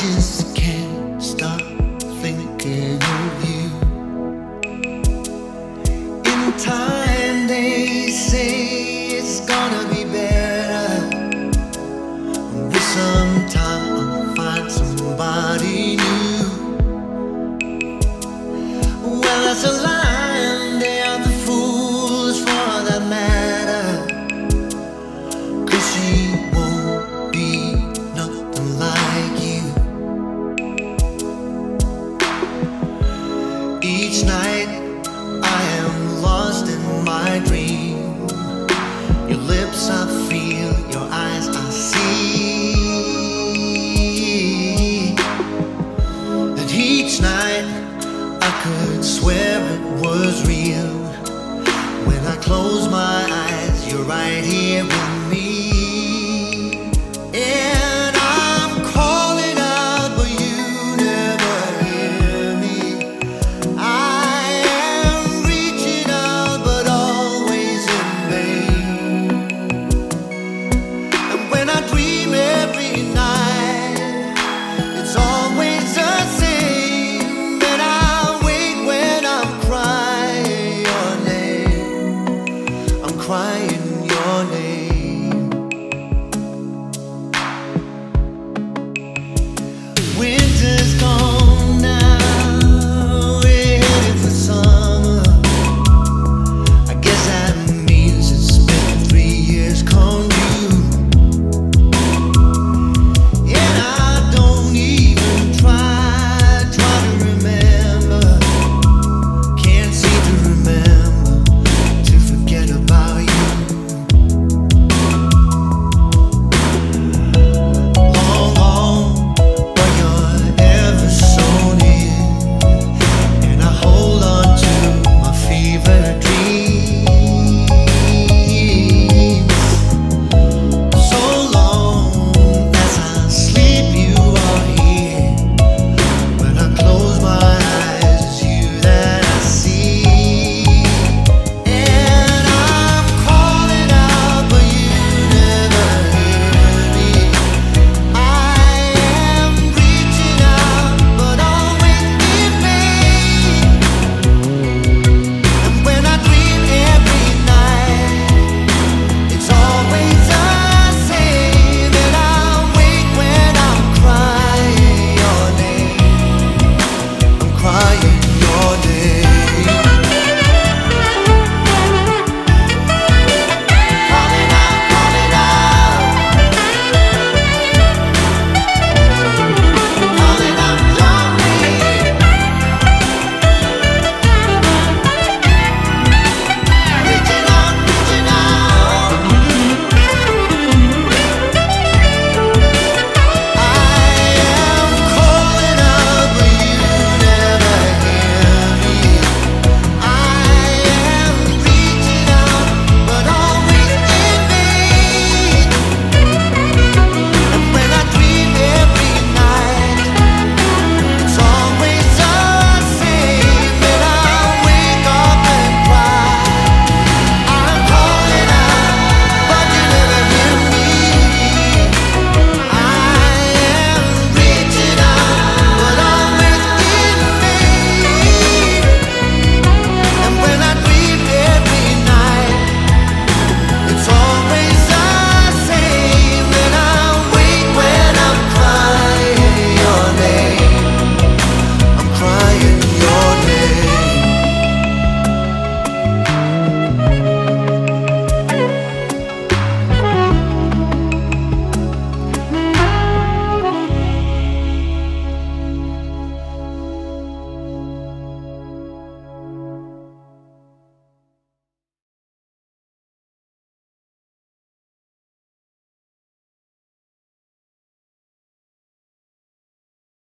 just can't stop thinking of you. In time they say it's gonna be better, but sometime I'll find somebody new. Well, that's a lie. Each night I am lost in my dream. Your lips I feel, your eyes I see. And each night I could swear it was real. When I close my eyes, you're right here with me.